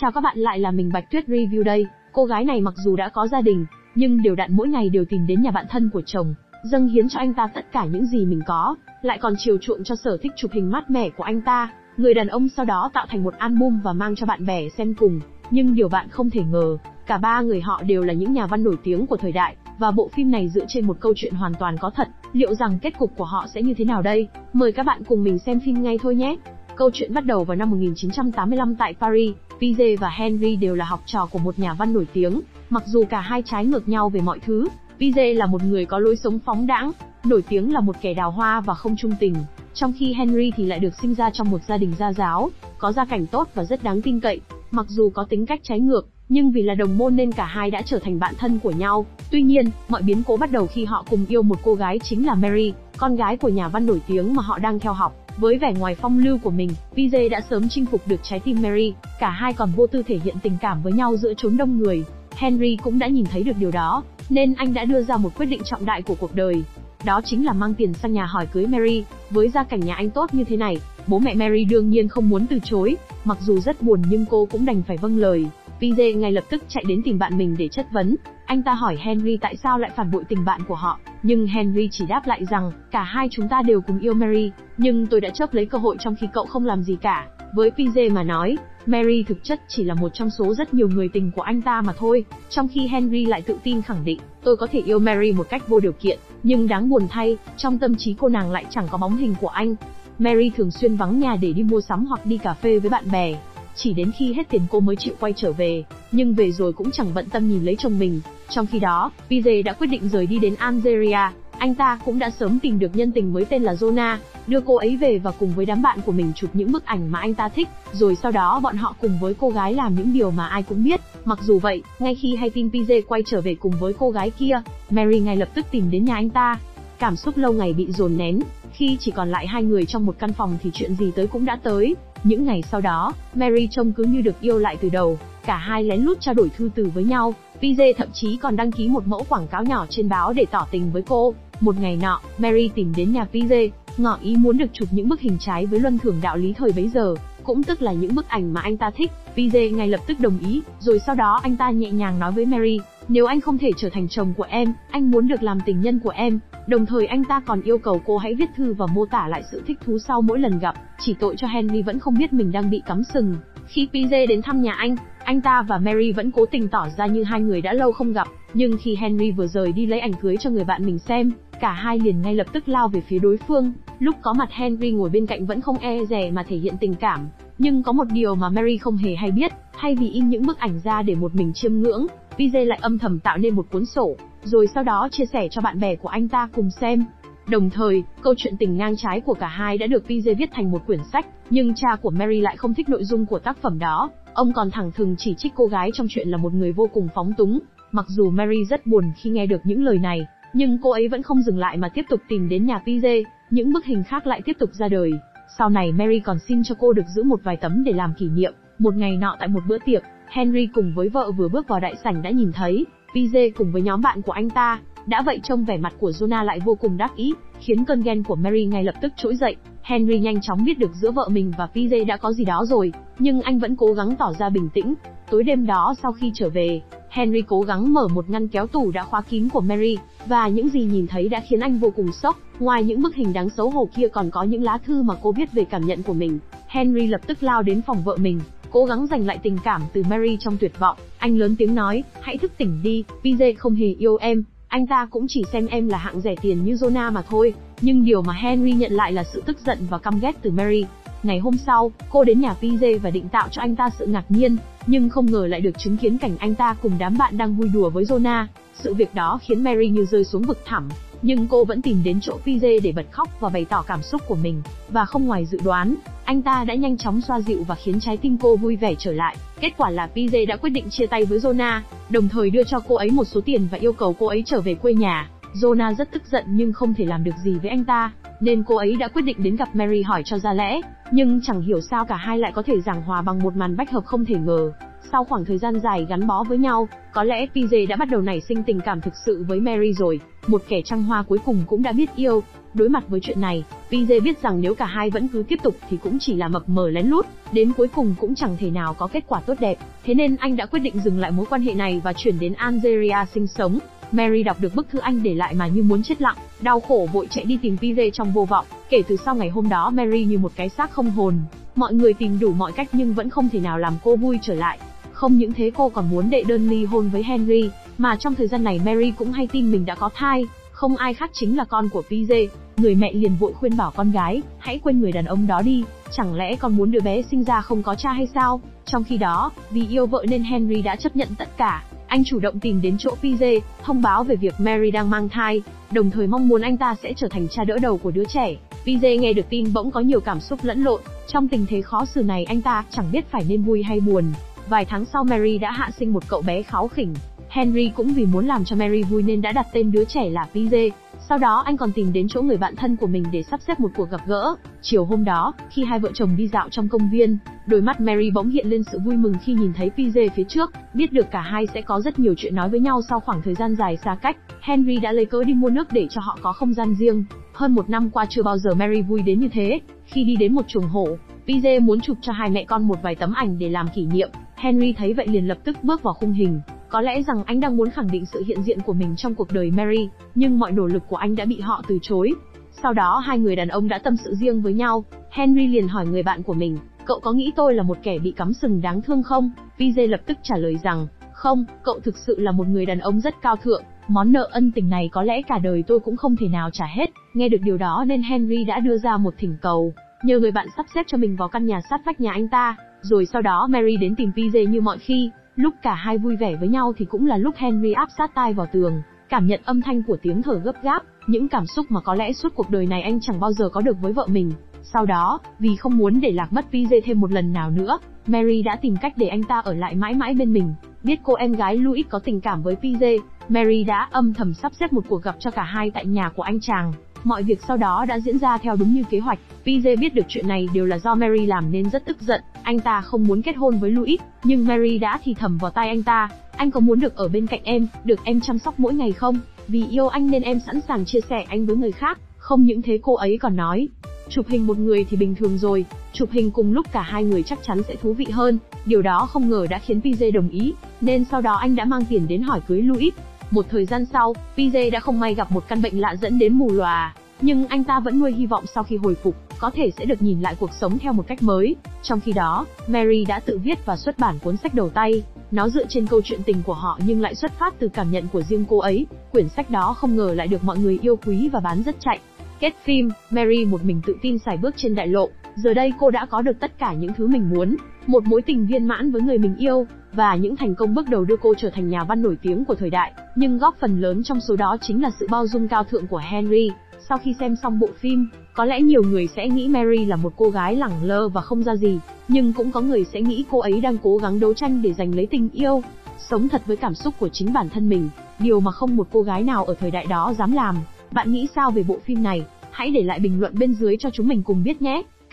Chào các bạn, lại là mình Bạch Tuyết Review đây. Cô gái này mặc dù đã có gia đình, nhưng đều đặn mỗi ngày đều tìm đến nhà bạn thân của chồng, dâng hiến cho anh ta tất cả những gì mình có, lại còn chiều chuộng cho sở thích chụp hình mát mẻ của anh ta. Người đàn ông sau đó tạo thành một album và mang cho bạn bè xem cùng. Nhưng điều bạn không thể ngờ, cả ba người họ đều là những nhà văn nổi tiếng của thời đại, và bộ phim này dựa trên một câu chuyện hoàn toàn có thật. Liệu rằng kết cục của họ sẽ như thế nào đây? Mời các bạn cùng mình xem phim ngay thôi nhé. Câu chuyện bắt đầu vào năm 1985 tại Paris. PJ và Henry đều là học trò của một nhà văn nổi tiếng. Mặc dù cả hai trái ngược nhau về mọi thứ, PJ là một người có lối sống phóng đãng, nổi tiếng là một kẻ đào hoa và không trung tình, trong khi Henry thì lại được sinh ra trong một gia đình gia giáo, có gia cảnh tốt và rất đáng tin cậy. Mặc dù có tính cách trái ngược, nhưng vì là đồng môn nên cả hai đã trở thành bạn thân của nhau. Tuy nhiên, mọi biến cố bắt đầu khi họ cùng yêu một cô gái chính là Mary, con gái của nhà văn nổi tiếng mà họ đang theo học. Với vẻ ngoài phong lưu của mình, PJ đã sớm chinh phục được trái tim Mary, cả hai còn vô tư thể hiện tình cảm với nhau giữa chốn đông người. Henry cũng đã nhìn thấy được điều đó, nên anh đã đưa ra một quyết định trọng đại của cuộc đời. Đó chính là mang tiền sang nhà hỏi cưới Mary. Với gia cảnh nhà anh tốt như thế này, bố mẹ Mary đương nhiên không muốn từ chối. Mặc dù rất buồn nhưng cô cũng đành phải vâng lời. PJ ngay lập tức chạy đến tìm bạn mình để chất vấn. Anh ta hỏi Henry tại sao lại phản bội tình bạn của họ, nhưng Henry chỉ đáp lại rằng cả hai chúng ta đều cùng yêu Mary, nhưng tôi đã chớp lấy cơ hội trong khi cậu không làm gì cả. Với PJ mà nói, Mary thực chất chỉ là một trong số rất nhiều người tình của anh ta mà thôi, trong khi Henry lại tự tin khẳng định, tôi có thể yêu Mary một cách vô điều kiện, nhưng đáng buồn thay, trong tâm trí cô nàng lại chẳng có bóng hình của anh. Mary thường xuyên vắng nhà để đi mua sắm hoặc đi cà phê với bạn bè, chỉ đến khi hết tiền cô mới chịu quay trở về, nhưng về rồi cũng chẳng bận tâm nhìn lấy chồng mình. Trong khi đó, PJ đã quyết định rời đi đến Algeria, anh ta cũng đã sớm tìm được nhân tình mới tên là Jonah, đưa cô ấy về và cùng với đám bạn của mình chụp những bức ảnh mà anh ta thích, rồi sau đó bọn họ cùng với cô gái làm những điều mà ai cũng biết. Mặc dù vậy, ngay khi hay tin PJ quay trở về cùng với cô gái kia, Mary ngay lập tức tìm đến nhà anh ta. Cảm xúc lâu ngày bị dồn nén, khi chỉ còn lại hai người trong một căn phòng thì chuyện gì tới cũng đã tới. Những ngày sau đó, Mary trông cứ như được yêu lại từ đầu, cả hai lén lút trao đổi thư từ với nhau. PJ thậm chí còn đăng ký một mẫu quảng cáo nhỏ trên báo để tỏ tình với cô. Một ngày nọ, Mary tìm đến nhà PJ, ngỏ ý muốn được chụp những bức hình trái với luân thường đạo lý thời bấy giờ, cũng tức là những bức ảnh mà anh ta thích. PJ ngay lập tức đồng ý, rồi sau đó anh ta nhẹ nhàng nói với Mary, nếu anh không thể trở thành chồng của em, anh muốn được làm tình nhân của em. Đồng thời anh ta còn yêu cầu cô hãy viết thư và mô tả lại sự thích thú sau mỗi lần gặp, chỉ tội cho Henry vẫn không biết mình đang bị cắm sừng. Khi PJ đến thăm nhà anh ta và Mary vẫn cố tình tỏ ra như hai người đã lâu không gặp, nhưng khi Henry vừa rời đi lấy ảnh cưới cho người bạn mình xem, cả hai liền ngay lập tức lao về phía đối phương. Lúc có mặt Henry ngồi bên cạnh vẫn không e dè mà thể hiện tình cảm, nhưng có một điều mà Mary không hề hay biết, thay vì in những bức ảnh ra để một mình chiêm ngưỡng, PJ lại âm thầm tạo nên một cuốn sổ, rồi sau đó chia sẻ cho bạn bè của anh ta cùng xem. Đồng thời, câu chuyện tình ngang trái của cả hai đã được PJ viết thành một quyển sách, nhưng cha của Mary lại không thích nội dung của tác phẩm đó. Ông còn thẳng thừng chỉ trích cô gái trong chuyện là một người vô cùng phóng túng. Mặc dù Mary rất buồn khi nghe được những lời này, nhưng cô ấy vẫn không dừng lại mà tiếp tục tìm đến nhà PJ. Những bức hình khác lại tiếp tục ra đời. Sau này Mary còn xin cho cô được giữ một vài tấm để làm kỷ niệm. Một ngày nọ tại một bữa tiệc, Henry cùng với vợ vừa bước vào đại sảnh đã nhìn thấy PJ cùng với nhóm bạn của anh ta. Đã vậy trông vẻ mặt của Jonah lại vô cùng đắc ý, khiến cơn ghen của Mary ngay lập tức trỗi dậy. Henry nhanh chóng biết được giữa vợ mình và PJ đã có gì đó rồi, nhưng anh vẫn cố gắng tỏ ra bình tĩnh. Tối đêm đó sau khi trở về, Henry cố gắng mở một ngăn kéo tủ đã khóa kín của Mary, và những gì nhìn thấy đã khiến anh vô cùng sốc. Ngoài những bức hình đáng xấu hổ kia còn có những lá thư mà cô viết về cảm nhận của mình. Henry lập tức lao đến phòng vợ mình, cố gắng giành lại tình cảm từ Mary trong tuyệt vọng. Anh lớn tiếng nói, hãy thức tỉnh đi, PJ không hề yêu em. Anh ta cũng chỉ xem em là hạng rẻ tiền như Jonah mà thôi. Nhưng điều mà Henry nhận lại là sự tức giận và căm ghét từ Mary. Ngày hôm sau, cô đến nhà PJ và định tạo cho anh ta sự ngạc nhiên, nhưng không ngờ lại được chứng kiến cảnh anh ta cùng đám bạn đang vui đùa với Jonah. Sự việc đó khiến Mary như rơi xuống vực thẳm, nhưng cô vẫn tìm đến chỗ PJ để bật khóc và bày tỏ cảm xúc của mình. Và không ngoài dự đoán, anh ta đã nhanh chóng xoa dịu và khiến trái tim cô vui vẻ trở lại. Kết quả là PJ đã quyết định chia tay với Jonah, đồng thời đưa cho cô ấy một số tiền và yêu cầu cô ấy trở về quê nhà. Jonah rất tức giận nhưng không thể làm được gì với anh ta, nên cô ấy đã quyết định đến gặp Mary hỏi cho ra lẽ. Nhưng chẳng hiểu sao cả hai lại có thể giảng hòa bằng một màn bách hợp không thể ngờ. Sau khoảng thời gian dài gắn bó với nhau, có lẽ PJ đã bắt đầu nảy sinh tình cảm thực sự với Mary rồi. Một kẻ trăng hoa cuối cùng cũng đã biết yêu. Đối mặt với chuyện này, PJ biết rằng nếu cả hai vẫn cứ tiếp tục thì cũng chỉ là mập mờ lén lút, đến cuối cùng cũng chẳng thể nào có kết quả tốt đẹp. Thế nên anh đã quyết định dừng lại mối quan hệ này và chuyển đến Algeria sinh sống. Mary đọc được bức thư anh để lại mà như muốn chết lặng, đau khổ vội chạy đi tìm PJ trong vô vọng. Kể từ sau ngày hôm đó, Mary như một cái xác không hồn. Mọi người tìm đủ mọi cách nhưng vẫn không thể nào làm cô vui trở lại. Không những thế, cô còn muốn đệ đơn ly hôn với Henry, mà trong thời gian này Mary cũng hay tin mình đã có thai. Không ai khác chính là con của PJ. Người mẹ liền vội khuyên bảo con gái, hãy quên người đàn ông đó đi, chẳng lẽ con muốn đứa bé sinh ra không có cha hay sao? Trong khi đó, vì yêu vợ nên Henry đã chấp nhận tất cả. Anh chủ động tìm đến chỗ PJ, thông báo về việc Mary đang mang thai, đồng thời mong muốn anh ta sẽ trở thành cha đỡ đầu của đứa trẻ. PJ nghe được tin bỗng có nhiều cảm xúc lẫn lộn. Trong tình thế khó xử này, anh ta chẳng biết phải nên vui hay buồn. Vài tháng sau, Mary đã hạ sinh một cậu bé kháu khỉnh. Henry cũng vì muốn làm cho Mary vui nên đã đặt tên đứa trẻ là PJ. Sau đó anh còn tìm đến chỗ người bạn thân của mình để sắp xếp một cuộc gặp gỡ. Chiều hôm đó, khi hai vợ chồng đi dạo trong công viên, đôi mắt Mary bỗng hiện lên sự vui mừng khi nhìn thấy PJ phía trước. Biết được cả hai sẽ có rất nhiều chuyện nói với nhau sau khoảng thời gian dài xa cách, Henry đã lấy cớ đi mua nước để cho họ có không gian riêng. Hơn một năm qua chưa bao giờ Mary vui đến như thế. Khi đi đến một chuồng hổ, PJ muốn chụp cho hai mẹ con một vài tấm ảnh để làm kỷ niệm. Henry thấy vậy liền lập tức bước vào khung hình. Có lẽ rằng anh đang muốn khẳng định sự hiện diện của mình trong cuộc đời Mary, nhưng mọi nỗ lực của anh đã bị họ từ chối. Sau đó hai người đàn ông đã tâm sự riêng với nhau. Henry liền hỏi người bạn của mình, cậu có nghĩ tôi là một kẻ bị cắm sừng đáng thương không? PJ lập tức trả lời rằng, không, cậu thực sự là một người đàn ông rất cao thượng. Món nợ ân tình này có lẽ cả đời tôi cũng không thể nào trả hết. Nghe được điều đó nên Henry đã đưa ra một thỉnh cầu, nhờ người bạn sắp xếp cho mình vào căn nhà sát vách nhà anh ta. Rồi sau đó Mary đến tìm PJ như mọi khi. Lúc cả hai vui vẻ với nhau thì cũng là lúc Henry áp sát tai vào tường, cảm nhận âm thanh của tiếng thở gấp gáp, những cảm xúc mà có lẽ suốt cuộc đời này anh chẳng bao giờ có được với vợ mình. Sau đó, vì không muốn để lạc mất PJ thêm một lần nào nữa, Mary đã tìm cách để anh ta ở lại mãi mãi bên mình. Biết cô em gái Louis có tình cảm với PJ, Mary đã âm thầm sắp xếp một cuộc gặp cho cả hai tại nhà của anh chàng. Mọi việc sau đó đã diễn ra theo đúng như kế hoạch. PJ biết được chuyện này đều là do Mary làm nên rất tức giận. Anh ta không muốn kết hôn với Louis, nhưng Mary đã thì thầm vào tai anh ta, anh có muốn được ở bên cạnh em, được em chăm sóc mỗi ngày không? Vì yêu anh nên em sẵn sàng chia sẻ anh với người khác. Không những thế, cô ấy còn nói, chụp hình một người thì bình thường rồi, chụp hình cùng lúc cả hai người chắc chắn sẽ thú vị hơn. Điều đó không ngờ đã khiến PJ đồng ý, nên sau đó anh đã mang tiền đến hỏi cưới Louis. Một thời gian sau, PJ đã không may gặp một căn bệnh lạ dẫn đến mù lòa, nhưng anh ta vẫn nuôi hy vọng sau khi hồi phục, có thể sẽ được nhìn lại cuộc sống theo một cách mới. Trong khi đó, Mary đã tự viết và xuất bản cuốn sách đầu tay. Nó dựa trên câu chuyện tình của họ nhưng lại xuất phát từ cảm nhận của riêng cô ấy. Quyển sách đó không ngờ lại được mọi người yêu quý và bán rất chạy. Kết phim, Mary một mình tự tin sải bước trên đại lộ. Giờ đây cô đã có được tất cả những thứ mình muốn, một mối tình viên mãn với người mình yêu, và những thành công bước đầu đưa cô trở thành nhà văn nổi tiếng của thời đại. Nhưng góp phần lớn trong số đó chính là sự bao dung cao thượng của Henry. Sau khi xem xong bộ phim, có lẽ nhiều người sẽ nghĩ Mary là một cô gái lẳng lơ và không ra gì, nhưng cũng có người sẽ nghĩ cô ấy đang cố gắng đấu tranh để giành lấy tình yêu, sống thật với cảm xúc của chính bản thân mình, điều mà không một cô gái nào ở thời đại đó dám làm. Bạn nghĩ sao về bộ phim này? Hãy để lại bình luận bên dưới cho chúng mình cùng biết nhé.